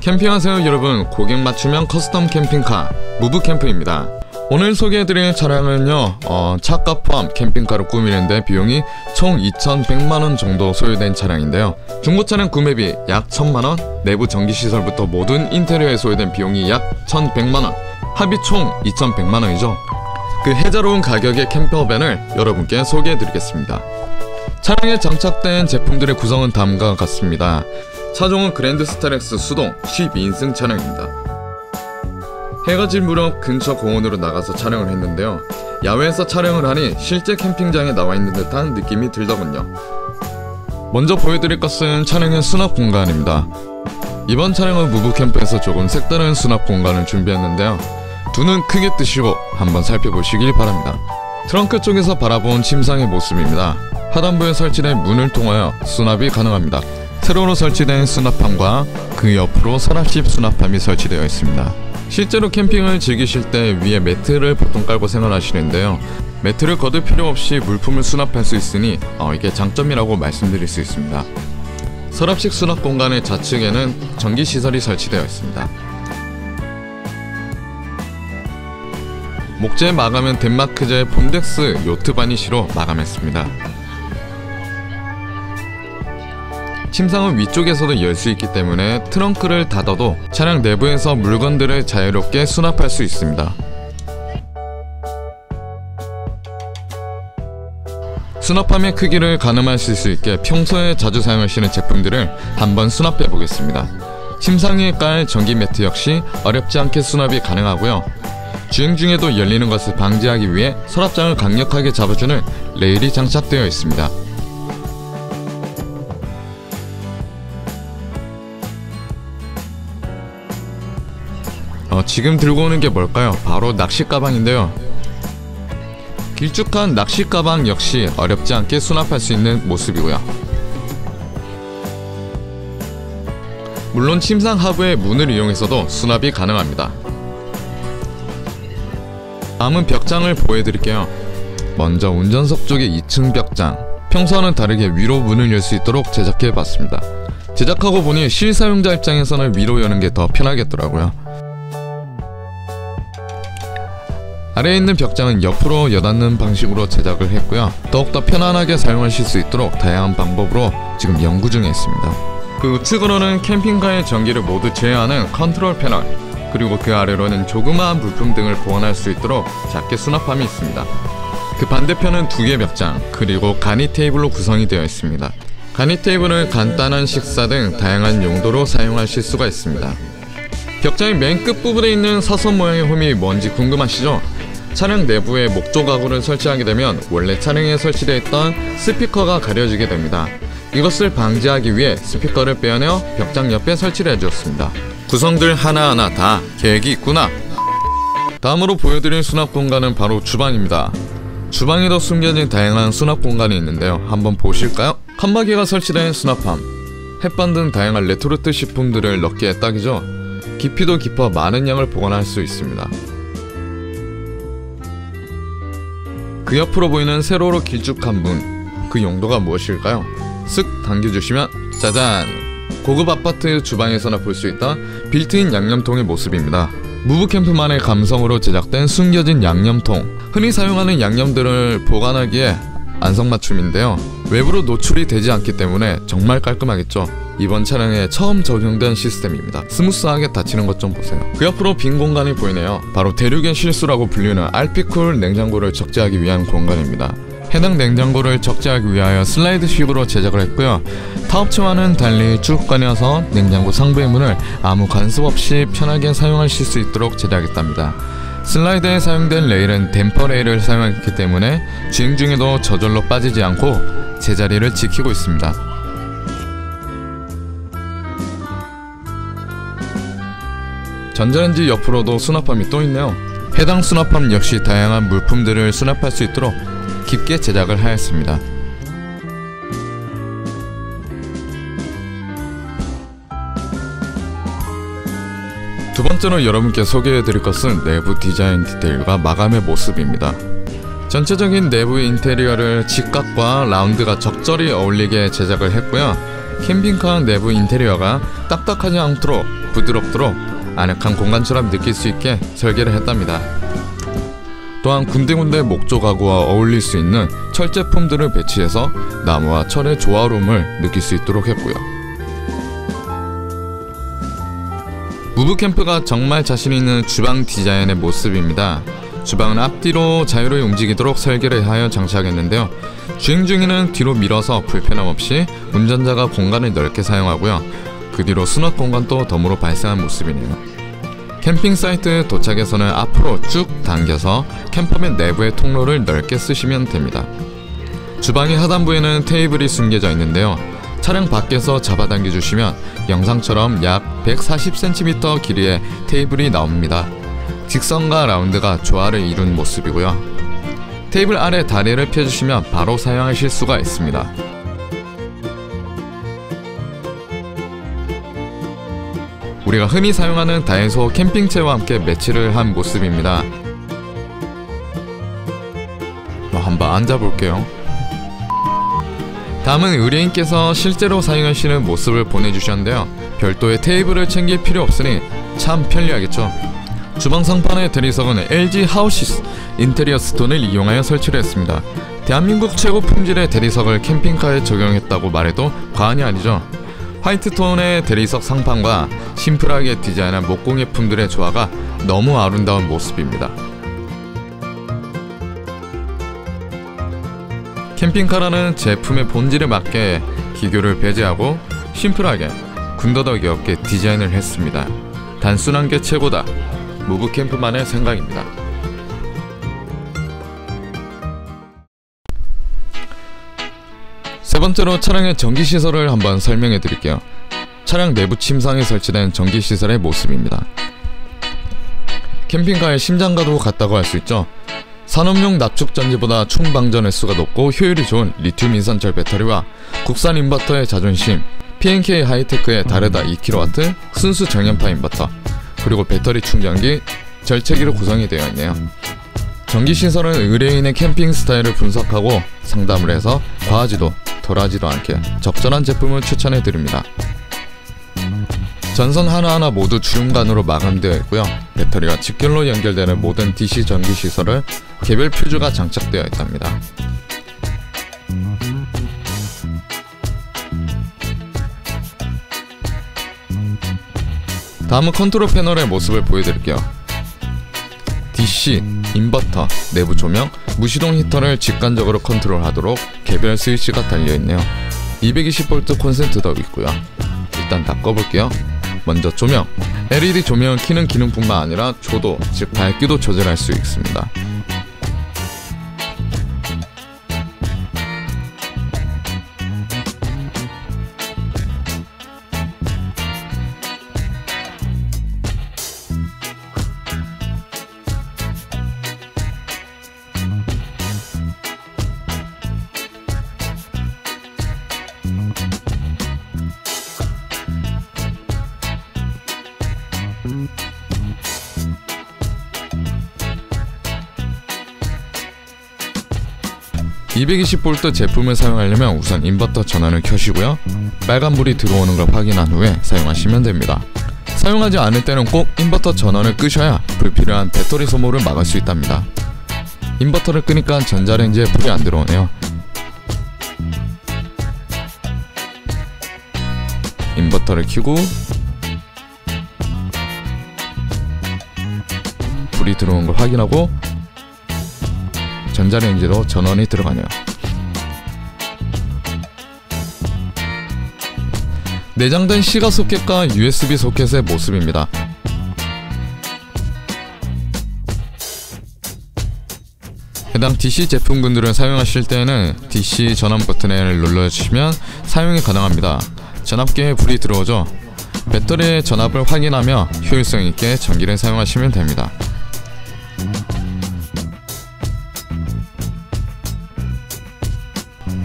캠핑하세요 여러분, 고객 맞춤형 커스텀 캠핑카 무브캠프입니다. 오늘 소개해드릴 차량은요, 차값 포함 캠핑카로 꾸미는데 비용이 총 2,100만원 정도 소요된 차량인데요, 중고차량 구매비 약 1,000만원, 내부 전기시설부터 모든 인테리어에 소요된 비용이 약 1,100만원, 합이 총 2,100만원이죠 그 해자로운 가격의 캠퍼밴을 여러분께 소개해드리겠습니다. 차량에 장착된 제품들의 구성은 다음과 같습니다. 차종은 그랜드 스타렉스 수동 12인승 차량입니다. 해가 질 무렵 근처 공원으로 나가서 촬영을 했는데요, 야외에서 촬영을 하니 실제 캠핑장에 나와 있는 듯한 느낌이 들더군요. 먼저 보여드릴 것은 차량의 수납 공간입니다. 이번 차량은 무브캠프에서 조금 색다른 수납 공간을 준비했는데요, 두 눈 크게 뜨시고 한번 살펴보시길 바랍니다. 트렁크 쪽에서 바라본 침상의 모습입니다. 하단부에 설치된 문을 통하여 수납이 가능합니다. 세로로 설치된 수납함과 그 옆으로 서랍식 수납함이 설치되어 있습니다. 실제로 캠핑을 즐기실 때 위에 매트를 보통 깔고 생활하시는데요, 매트를 걷을 필요 없이 물품을 수납할 수 있으니 이게 장점이라고 말씀드릴 수 있습니다. 서랍식 수납 공간의 좌측에는 전기시설이 설치되어 있습니다. 목재 마감은 덴마크제 폼덱스 요트 바니쉬로 마감했습니다. 침상은 위쪽에서도 열 수 있기 때문에 트렁크를 닫아도 차량 내부에서 물건들을 자유롭게 수납할 수 있습니다. 수납함의 크기를 가늠하실 수 있게 평소에 자주 사용하시는 제품들을 한번 수납해 보겠습니다. 침상 위에 깔 전기 매트 역시 어렵지 않게 수납이 가능하고요, 주행 중에도 열리는 것을 방지하기 위해 서랍장을 강력하게 잡아주는 레일이 장착되어 있습니다. 지금 들고 오는 게 뭘까요? 바로 낚시 가방인데요, 길쭉한 낚시 가방 역시 어렵지 않게 수납할 수 있는 모습이고요, 물론 침상 하부의 문을 이용해서도 수납이 가능합니다. 다음은 벽장을 보여드릴게요. 먼저 운전석 쪽의 2층 벽장, 평소와는 다르게 위로 문을 열 수 있도록 제작해봤습니다. 제작하고 보니 실사용자 입장에서는 위로 여는 게 더 편하겠더라고요. 아래에 있는 벽장은 옆으로 여닫는 방식으로 제작을 했고요, 더욱더 편안하게 사용하실 수 있도록 다양한 방법으로 지금 연구 중에 있습니다. 그 우측으로는 캠핑카의 전기를 모두 제어하는 컨트롤 패널, 그리고 그 아래로는 조그마한 물품 등을 보관할 수 있도록 작게 수납함이 있습니다. 그 반대편은 두 개의 벽장, 그리고 간이 테이블로 구성이 되어 있습니다. 간이 테이블을 간단한 식사 등 다양한 용도로 사용하실 수가 있습니다. 벽장의 맨 끝부분에 있는 사선 모양의 홈이 뭔지 궁금하시죠? 차량 내부에 목조 가구를 설치하게 되면 원래 차량에 설치되어 있던 스피커가 가려지게 됩니다. 이것을 방지하기 위해 스피커를 빼어내어 벽장 옆에 설치를 해주었습니다. 구성들 하나하나 다 계획이 있구나. 다음으로 보여드릴 수납 공간은 바로 주방입니다. 주방에도 숨겨진 다양한 수납 공간이 있는데요, 한번 보실까요? 칸막이가 설치된 수납함, 햇반 등 다양한 레토르트 식품들을 넣기에 딱이죠. 깊이도 깊어 많은 양을 보관할 수 있습니다. 그 옆으로 보이는 세로로 길쭉한 문, 그 용도가 무엇일까요? 쓱 당겨주시면 짜잔! 고급 아파트 주방에서나 볼 수 있던 빌트인 양념통의 모습입니다. 무브캠프만의 감성으로 제작된 숨겨진 양념통, 흔히 사용하는 양념들을 보관하기에 안성맞춤인데요, 외부로 노출이 되지 않기 때문에 정말 깔끔하겠죠. 이번 차량에 처음 적용된 시스템입니다. 스무스하게 닫히는 것 좀 보세요. 그 옆으로 빈 공간이 보이네요. 바로 대륙의 실수라고 불리는 RP쿨 냉장고를 적재하기 위한 공간입니다. 해당 냉장고를 적재하기 위하여 슬라이드식으로 제작을 했고요, 타업체와는 달리 쭉 꺼내서 냉장고 상부의 문을 아무 간섭 없이 편하게 사용하실 수 있도록 제작했답니다. 슬라이드에 사용된 레일은 댐퍼 레일을 사용했기 때문에 주행 중에도 저절로 빠지지 않고 제자리를 지키고 있습니다. 전자레인지 옆으로도 수납함이 또 있네요. 해당 수납함 역시 다양한 물품들을 수납할 수 있도록 깊게 제작을 하였습니다. 두 번째로 여러분께 소개해드릴 것은 내부 디자인 디테일과 마감의 모습입니다. 전체적인 내부 인테리어를 직각과 라운드가 적절히 어울리게 제작을 했고요. 캠핑카 내부 인테리어가 딱딱하지 않도록 부드럽도록 아늑한 공간처럼 느낄 수 있게 설계를 했답니다. 또한 군데군데 목조 가구와 어울릴 수 있는 철제품들을 배치해서 나무와 철의 조화로움을 느낄 수 있도록 했고요. 무브캠프가 정말 자신 있는 주방 디자인의 모습입니다. 주방은 앞뒤로 자유로이 움직이도록 설계를 하여 장착했는데요. 주행 중에는 뒤로 밀어서 불편함 없이 운전자가 공간을 넓게 사용하고요. 그 뒤로 수납 공간도 덤으로 발생한 모습이네요. 캠핑 사이트 도착해서는 앞으로 쭉 당겨서 캠퍼맨 내부의 통로를 넓게 쓰시면 됩니다. 주방의 하단부에는 테이블이 숨겨져 있는데요. 차량 밖에서 잡아당겨 주시면 영상처럼 약 140cm 길이의 테이블이 나옵니다. 직선과 라운드가 조화를 이룬 모습이고요. 테이블 아래 다리를 펴주시면 바로 사용하실 수가 있습니다. 우리가 흔히 사용하는 다이소 캠핑채와 함께 매치를 한 모습입니다. 한번 앉아볼게요. 다음은 의뢰인께서 실제로 사용하시는 모습을 보내주셨는데요. 별도의 테이블을 챙길 필요 없으니 참 편리하겠죠. 주방 상판의 대리석은 LG 하우시스 인테리어 스톤을 이용하여 설치를 했습니다. 대한민국 최고 품질의 대리석을 캠핑카에 적용했다고 말해도 과언이 아니죠. 화이트 톤의 대리석 상판과 심플하게 디자인한 목공예품들의 조화가 너무 아름다운 모습입니다. 캠핑카라는 제품의 본질에 맞게 기교를 배제하고 심플하게 군더더기 없게 디자인을 했습니다. 단순한 게 최고다. 무브캠프만의 생각입니다. 세 번째로 차량의 전기시설을 한번 설명해 드릴게요. 차량 내부 침상에 설치된 전기시설의 모습입니다. 캠핑카의 심장과도 같다고 할 수 있죠. 산업용 납축전지보다 충방전 횟수가 높고 효율이 좋은 리튬 인산철 배터리와 국산 인버터의 자존심 P&K 하이테크의 다르다 2kW 순수 정연파 인버터 그리고 배터리 충전기, 절체기로 구성이 되어 있네요. 전기시설은 의뢰인의 캠핑 스타일을 분석하고 상담을 해서 과하지도 덜하지도 않게 적절한 제품을 추천해드립니다. 전선 하나하나 모두 주름관으로 마감되어 있고요. 배터리가 직결로 연결되는 모든 DC 전기시설을 개별 퓨즈가 장착되어 있답니다. 다음은 컨트롤 패널의 모습을 보여드릴게요. DC, 인버터, 내부 조명, 무시동 히터를 직관적으로 컨트롤하도록 개별 스위치가 달려있네요. 220V 콘센트 덕이 있고요. 일단 다 꺼볼게요. 먼저 조명, LED 조명을 켜는 기능뿐만 아니라 조도, 즉 밝기도 조절할 수 있습니다. V 제품을 사용하려면 우선 인버터 전원을 켜시고요. 빨간불이 들어오는 걸 확인한 후에 사용하시면 됩니다. 사용하지 않을 때는 꼭 인버터 전원을 끄셔야 불필요한 배터리 소모를 막을 수 있답니다. 인버터를 끄니까 전자레인지에 불이 안 들어오네요. 인버터를 켜고 불이 들어오는 걸 확인하고 전자레인지로 전원이 들어가네요. 내장된 시가 소켓과 USB 소켓의 모습입니다. 해당 DC 제품군들을 사용하실 때는 DC 전원 버튼을 눌러주시면 사용이 가능합니다. 전압계에 불이 들어오죠. 배터리의 전압을 확인하며 효율성 있게 전기를 사용하시면 됩니다.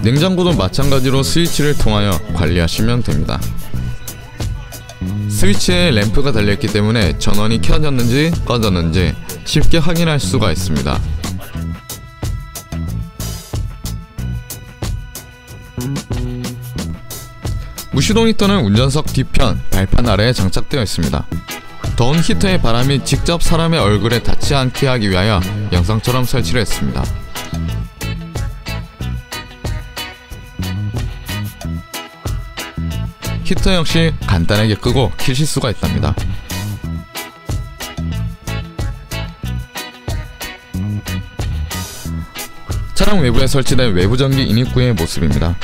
냉장고도 마찬가지로 스위치를 통하여 관리하시면 됩니다. 스위치에 램프가 달려있기 때문에 전원이 켜졌는지 꺼졌는지 쉽게 확인할 수가 있습니다. 무시동 히터는 운전석 뒤편 발판 아래에 장착되어 있습니다. 더운 히터의 바람이 직접 사람의 얼굴에 닿지 않게 하기 위하여 영상처럼 설치를 했습니다. 히터 역시 간단하게 끄고 켜실 수가 있답니다. 차량 외부에 설치된 외부전기 인입구의 모습입니다.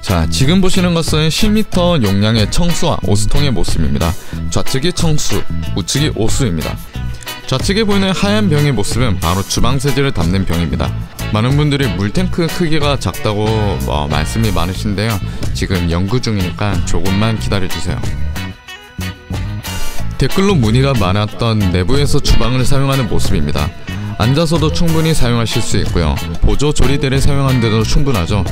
자, 지금 보시는 것은 10L 용량의 청수와 오수통의 모습입니다. 좌측이 청수, 우측이 오수입니다. 좌측에 보이는 하얀 병의 모습은 바로 주방세제를 담는 병입니다. 많은 분들이 물탱크 크기가 작다고 말씀이 많으신데요, 지금 연구 중이니까 조금만 기다려주세요. 댓글로 문의가 많았던 내부에서 주방을 사용하는 모습입니다. 앉아서도 충분히 사용하실 수 있고요, 보조 조리대를 사용하는 데도 충분하죠.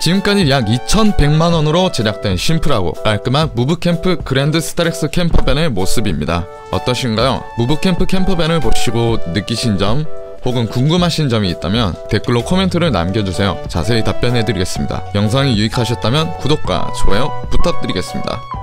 지금까지 약 2,100만원으로 제작된 심플하고 깔끔한 무브캠프 그랜드 스타렉스 캠퍼밴의 모습입니다. 어떠신가요? 무브캠프 캠퍼밴을 보시고 느끼신 점 혹은 궁금하신 점이 있다면 댓글로 코멘트를 남겨주세요. 자세히 답변해드리겠습니다. 영상이 유익하셨다면 구독과 좋아요 부탁드리겠습니다.